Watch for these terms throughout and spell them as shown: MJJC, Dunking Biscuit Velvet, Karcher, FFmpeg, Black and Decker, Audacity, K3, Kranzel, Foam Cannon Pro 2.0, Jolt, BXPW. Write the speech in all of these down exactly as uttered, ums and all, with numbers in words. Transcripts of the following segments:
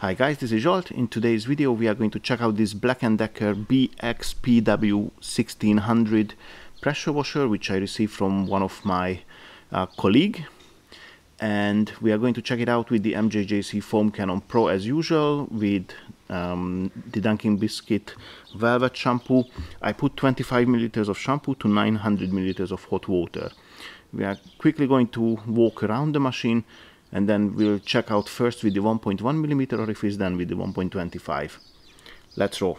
Hi guys, this is Jolt. In today's video we are going to check out this Black and Decker B X P W sixteen hundred pressure washer, which I received from one of my uh, colleague, and we are going to check it out with the M J J C Foam Cannon Pro as usual, with um, the Dunking Biscuit Velvet shampoo. I put twenty-five milliliters of shampoo to nine hundred milliliters of hot water. We are quickly going to walk around the machine, and then we'll check out first with the one point one millimeter orifice, then with the one point two five. Let's roll.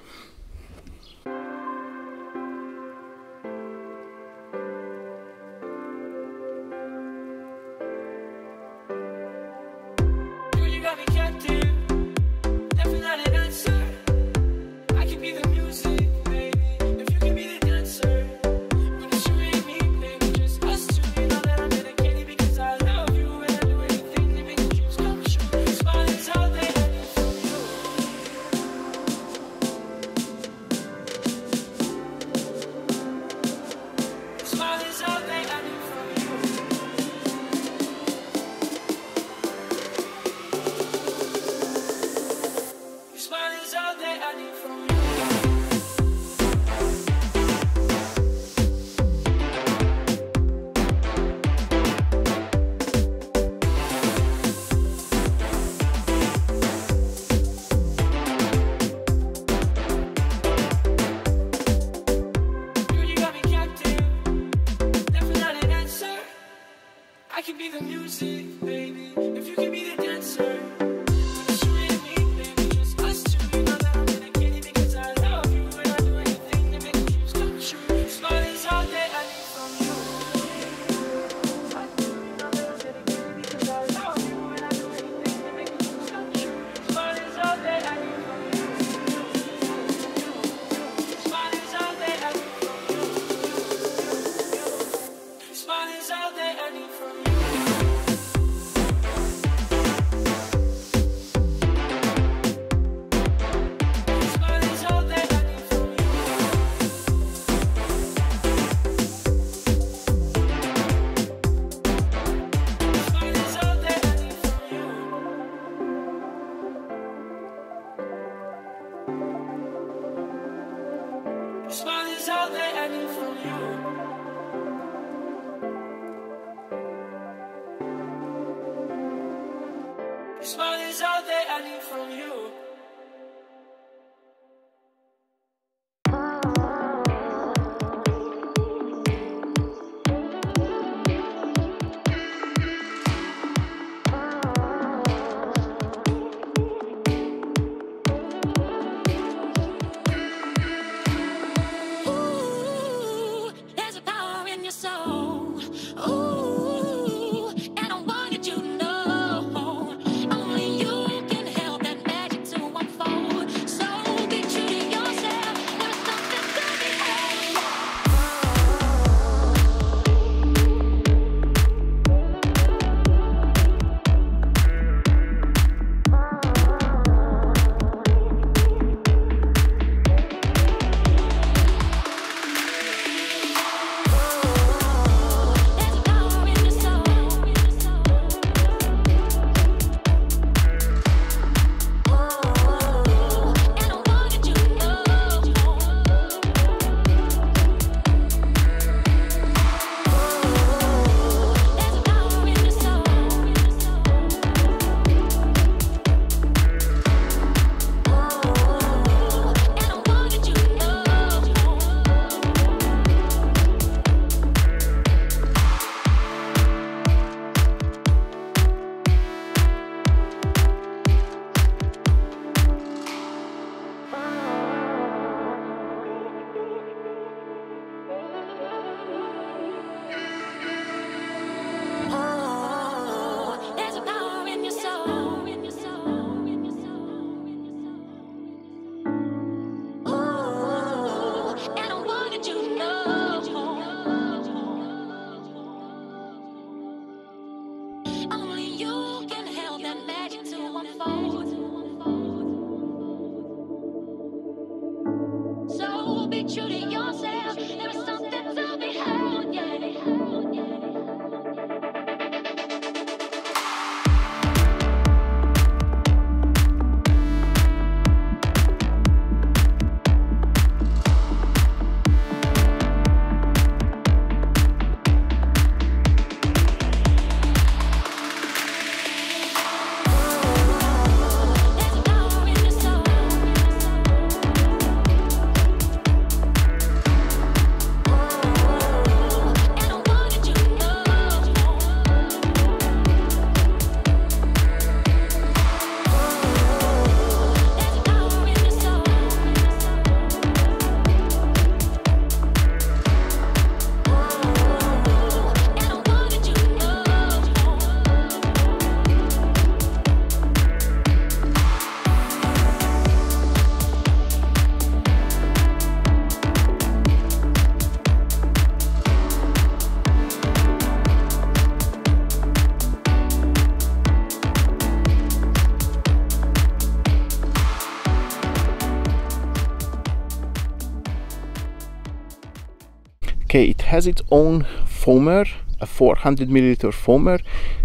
Okay, it has its own foamer, a four hundred milliliter foamer,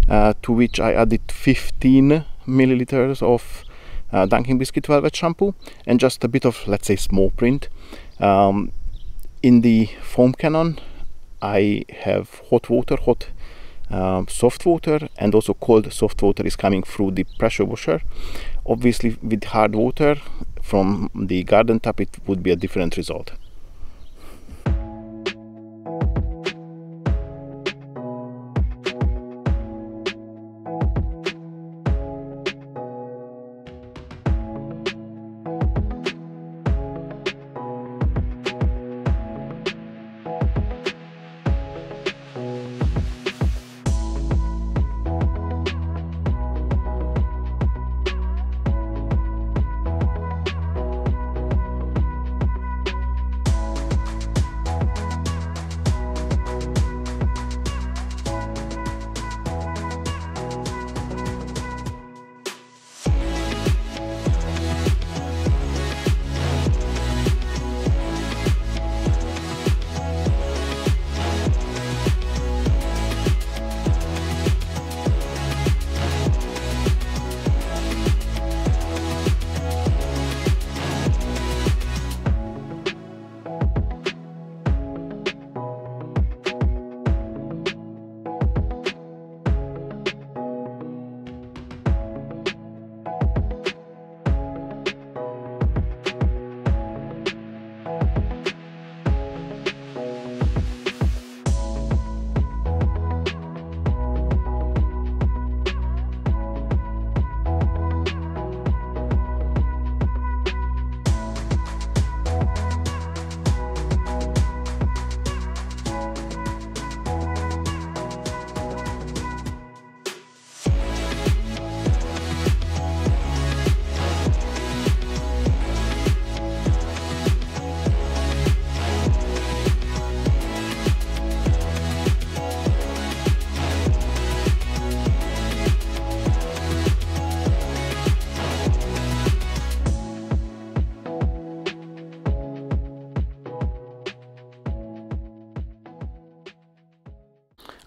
uh, to which I added fifteen milliliters of uh, Dunking Biscuit Velvet shampoo and just a bit of, let's say, small print. Um, in the foam cannon I have hot water, hot uh, soft water, and also cold soft water is coming through the pressure washer. Obviously with hard water from the garden tap it would be a different result.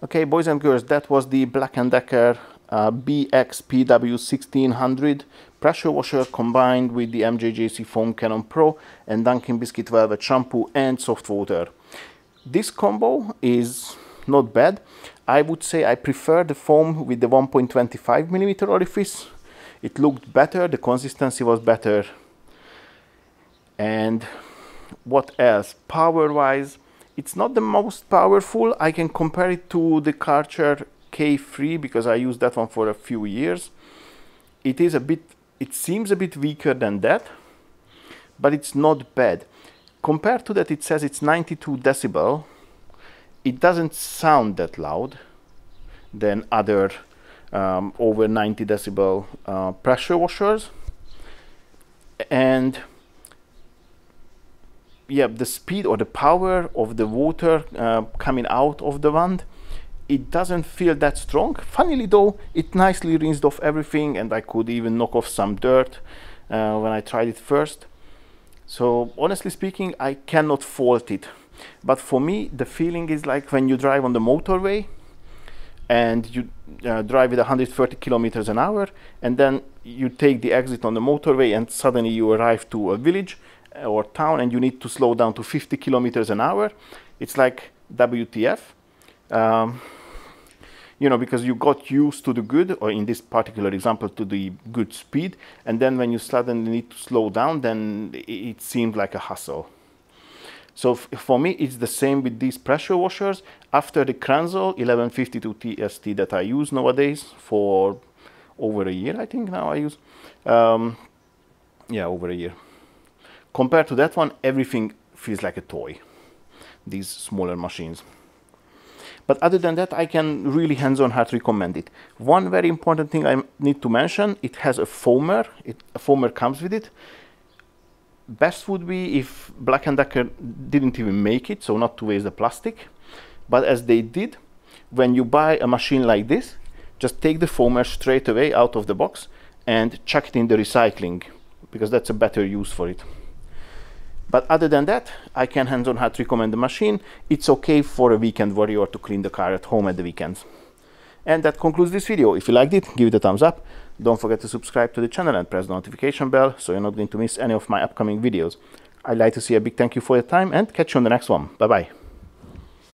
Okay, boys and girls, that was the Black and Decker uh, B X P W sixteen hundred pressure washer combined with the M J J C Foam Cannon Pro and Dunking Biscuit Velvet shampoo and soft water. This combo is not bad. I would say I prefer the foam with the one point two five millimeter orifice. It looked better, the consistency was better. And what else? Power-wise, it's not the most powerful. I can compare it to the Karcher K three because I used that one for a few years. It is a bit, it seems a bit weaker than that, but it's not bad. Compared to that, it says it's ninety-two decibel. It doesn't sound that loud than other um, over ninety decibel uh, pressure washers. And yeah, the speed or the power of the water uh, coming out of the wand, it doesn't feel that strong. Funnily though, it nicely rinsed off everything, and I could even knock off some dirt uh, when I tried it first. So honestly speaking, I cannot fault it. But for me, the feeling is like when you drive on the motorway and you uh, drive at one hundred thirty kilometers an hour, and then you take the exit on the motorway and suddenly you arrive to a village or town and you need to slow down to fifty kilometers an hour. It's like W T F, um, you know, because you got used to the good, or in this particular example to the good speed, and then when you suddenly need to slow down, then it, it seemed like a hassle. So for me it's the same with these pressure washers. After the Kranzel eleven fifty-two T S T that I use nowadays for over a year, I think now I use um, yeah, over a year. Compared to that one, everything feels like a toy, these smaller machines. But other than that, I can really hands-on heart recommend it. One very important thing I need to mention, it has a foamer. It, a foamer comes with it. Best would be if Black and Decker didn't even make it, so not to waste the plastic. But as they did, when you buy a machine like this, just take the foamer straight away out of the box and chuck it in the recycling, because that's a better use for it. But other than that, I can hands-on hard recommend the machine. It's okay for a weekend warrior to clean the car at home at the weekends. And that concludes this video. If you liked it, give it a thumbs up. Don't forget to subscribe to the channel and press the notification bell so you're not going to miss any of my upcoming videos. I'd like to say a big thank you for your time and catch you on the next one. Bye-bye.